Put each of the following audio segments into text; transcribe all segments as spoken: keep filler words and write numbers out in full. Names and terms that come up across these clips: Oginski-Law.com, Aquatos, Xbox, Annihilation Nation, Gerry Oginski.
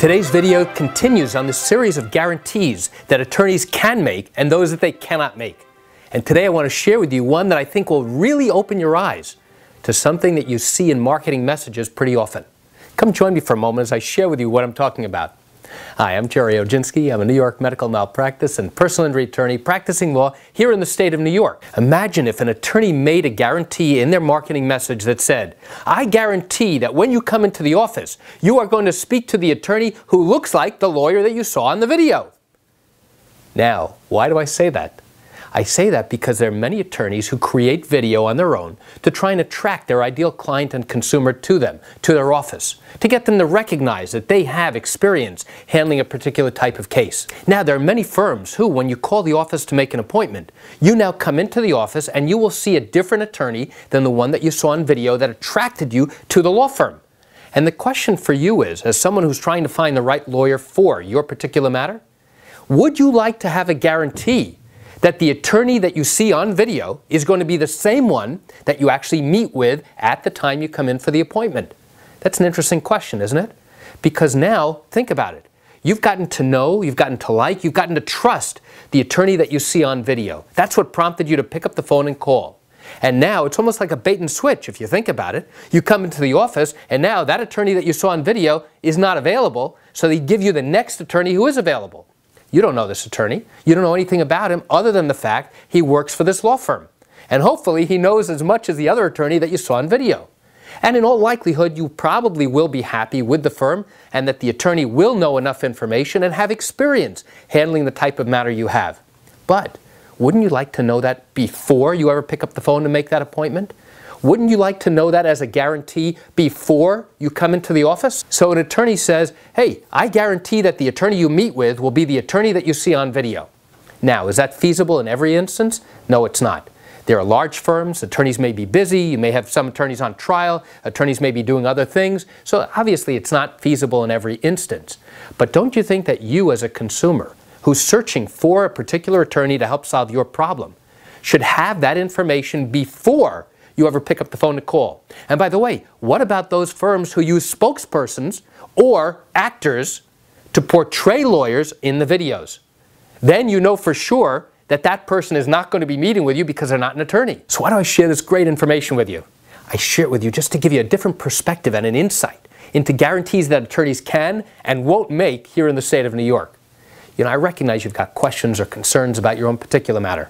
Today's video continues on the series of guarantees that attorneys can make and those that they cannot make. And today I want to share with you one that I think will really open your eyes to something that you see in marketing messages pretty often. Come join me for a moment as I share with you what I'm talking about. Hi, I'm Gerry Oginski. I'm a New York medical malpractice and personal injury attorney practicing law here in the state of New York. Imagine if an attorney made a guarantee in their marketing message that said, "I guarantee that when you come into the office, you are going to speak to the attorney who looks like the lawyer that you saw in the video." Now, why do I say that? I say that because there are many attorneys who create video on their own to try and attract their ideal client and consumer to them, to their office, to get them to recognize that they have experience handling a particular type of case. Now, there are many firms who, when you call the office to make an appointment, you now come into the office and you will see a different attorney than the one that you saw in video that attracted you to the law firm. And the question for you is, as someone who's trying to find the right lawyer for your particular matter, would you like to have a guarantee that the attorney that you see on video is going to be the same one that you actually meet with at the time you come in for the appointment? That's an interesting question, isn't it? Because now, think about it. You've gotten to know, you've gotten to like, you've gotten to trust the attorney that you see on video. That's what prompted you to pick up the phone and call. And now, it's almost like a bait and switch if you think about it. You come into the office, and now that attorney that you saw on video is not available, so they give you the next attorney who is available. You don't know this attorney. You don't know anything about him other than the fact he works for this law firm. And hopefully he knows as much as the other attorney that you saw on video. And in all likelihood, you probably will be happy with the firm and that the attorney will know enough information and have experience handling the type of matter you have. But wouldn't you like to know that before you ever pick up the phone to make that appointment? Wouldn't you like to know that as a guarantee before you come into the office? So an attorney says, "Hey, I guarantee that the attorney you meet with will be the attorney that you see on video." Now, is that feasible in every instance? No, it's not. There are large firms, attorneys may be busy, you may have some attorneys on trial, attorneys may be doing other things, so obviously it's not feasible in every instance. But don't you think that you as a consumer who's searching for a particular attorney to help solve your problem should have that information before you ever pick up the phone to call? And by the way, what about those firms who use spokespersons or actors to portray lawyers in the videos? Then you know for sure that that person is not going to be meeting with you because they're not an attorney. So why do I share this great information with you? I share it with you just to give you a different perspective and an insight into guarantees that attorneys can and won't make here in the state of New York. You know, I recognize you've got questions or concerns about your own particular matter.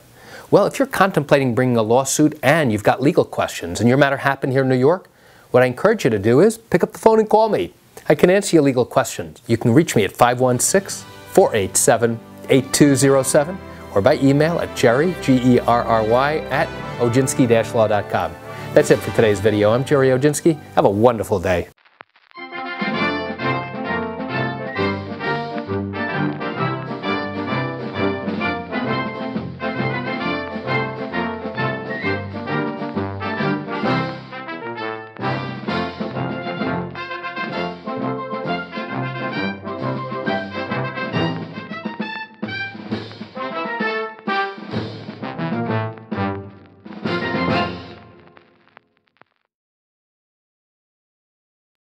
Well, if you're contemplating bringing a lawsuit and you've got legal questions and your matter happened here in New York, what I encourage you to do is pick up the phone and call me. I can answer your legal questions. You can reach me at five one six, four eight seven, eight two zero seven or by email at Gerry, G E R R Y, at oginski dash law dot com. That's it for today's video. I'm Gerry Oginski. Have a wonderful day.